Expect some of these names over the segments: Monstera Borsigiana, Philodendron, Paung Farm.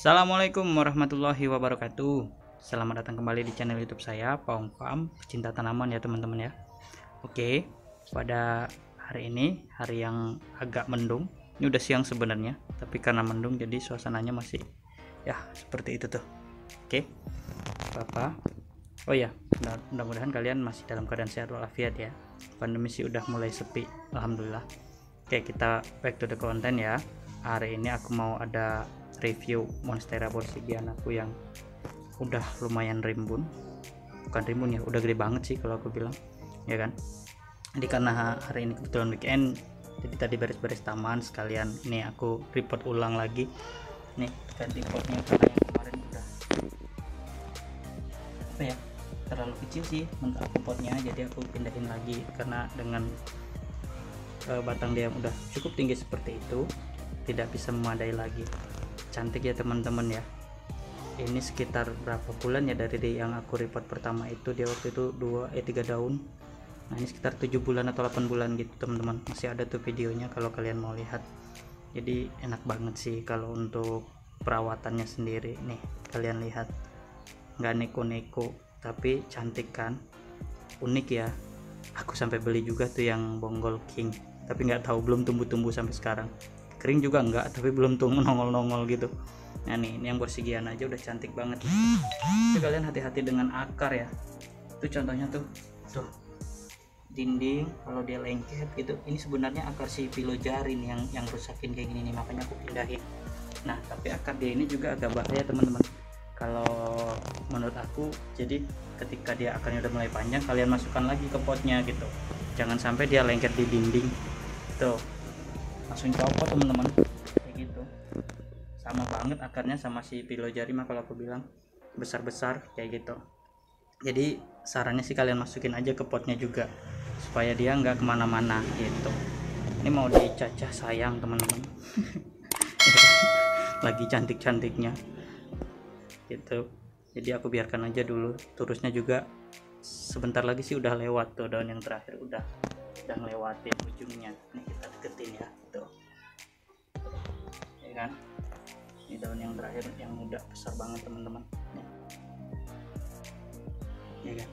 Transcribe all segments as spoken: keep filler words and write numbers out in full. Assalamualaikum warahmatullahi wabarakatuh. Selamat datang kembali di channel YouTube saya, Paung Farm, pecinta tanaman ya teman-teman ya. Oke, pada hari ini hari yang agak mendung. Ini udah siang sebenarnya, tapi karena mendung jadi suasananya masih ya seperti itu tuh. Oke, apa-apa. Oh ya, mudah-mudahan kalian masih dalam keadaan sehat walafiat ya. Pandemi sih udah mulai sepi, alhamdulillah. Oke, kita back to the content ya. Hari ini aku mau ada review Monstera Borsigiana aku yang udah lumayan rimbun. Bukan rimbun ya, udah gede banget sih kalau aku bilang, ya kan? Jadi karena hari ini kebetulan weekend, jadi tadi beres-beres taman sekalian. Nih aku report ulang lagi. Nih ganti potnya karena yang kemarin udah apa ya? Terlalu kecil sih untuk aku potnya, jadi aku pindahin lagi karena dengan e, batang dia udah cukup tinggi seperti itu tidak bisa memadai lagi. Cantik ya teman-teman ya. Ini sekitar berapa bulan ya dari yang aku repot pertama itu, dia waktu itu dua eh tiga daun. Nah ini sekitar tujuh bulan atau delapan bulan gitu teman-teman, masih ada tuh videonya kalau kalian mau lihat. Jadi enak banget sih kalau untuk perawatannya sendiri. Nih kalian lihat, nggak neko-neko tapi cantik kan, unik ya. Aku sampai beli juga tuh yang bonggol king, tapi nggak tahu belum tumbuh-tumbuh sampai sekarang. Kering juga enggak, tapi belum tumbuh nongol-nongol gitu. Nah nih, ini yang Borsigiana aja udah cantik banget. Jadi kalian hati-hati dengan akar ya. Itu contohnya tuh, tuh dinding kalau dia lengket gitu. Ini sebenarnya akar si Philodendron yang yang rusakin kayak gini nih, makanya aku pindahin. Nah tapi akar dia ini juga agak bahaya teman-teman. Kalau menurut aku, jadi ketika dia akarnya udah mulai panjang, kalian masukkan lagi ke potnya gitu. Jangan sampai dia lengket di dinding. Tuh, langsung copot teman-teman, kayak gitu. Sama banget akarnya sama si Philodendron, kalau aku bilang besar-besar kayak gitu. Jadi sarannya sih kalian masukin aja ke potnya juga supaya dia nggak kemana-mana gitu. Ini mau dicacah sayang teman-teman. Lagi cantik-cantiknya gitu, jadi aku biarkan aja dulu. Terusnya juga sebentar lagi sih udah lewat tuh, daun yang terakhir udah udah ngelewatin ujungnya. Nih kita deketin ya tuh, ya kan, ini daun yang terakhir yang udah besar banget teman-teman, ya kan.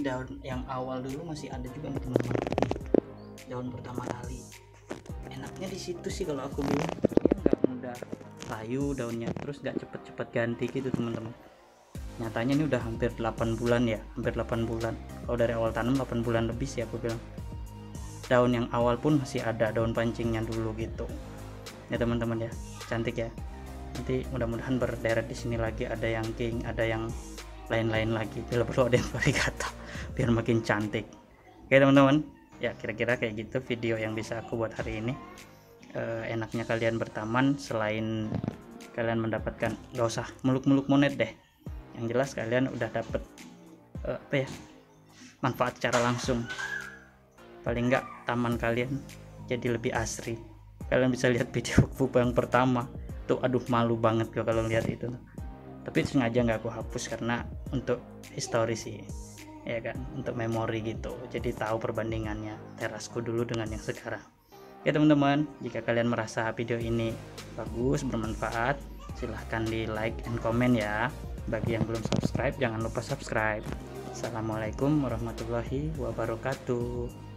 Daun yang awal dulu masih ada juga teman-teman, daun pertama kali. Enaknya di situ sih kalau aku bilang, dia nggak mudah layu daunnya, terus gak cepet-cepet ganti gitu teman-teman. Nyatanya ini udah hampir delapan bulan ya, hampir delapan bulan. Kalau dari awal tanam delapan bulan lebih sih aku bilang. Daun yang awal pun masih ada daun pancingnya dulu gitu. Ya teman-teman ya, cantik ya. Nanti mudah-mudahan berderet di sini lagi, ada yang king, ada yang lain-lain lagi. Bila perlu ada yang varigata biar makin cantik. Oke teman-teman, ya kira-kira kayak gitu video yang bisa aku buat hari ini. Uh, enaknya kalian bertaman, selain kalian mendapatkan, gak usah muluk-muluk monet deh, yang jelas kalian udah dapet uh, apa ya, manfaat secara langsung. Paling enggak taman kalian jadi lebih asri. Kalian bisa lihat video buku yang pertama tuh, aduh malu banget gue kalau lihat itu, tapi sengaja nggak aku hapus karena untuk histori sih ya kan, untuk memori gitu, jadi tahu perbandingannya terasku dulu dengan yang sekarang. Oke teman-teman, jika kalian merasa video ini bagus, bermanfaat, silahkan di like and comment ya. Bagi yang belum subscribe, jangan lupa subscribe. Assalamualaikum warahmatullahi wabarakatuh.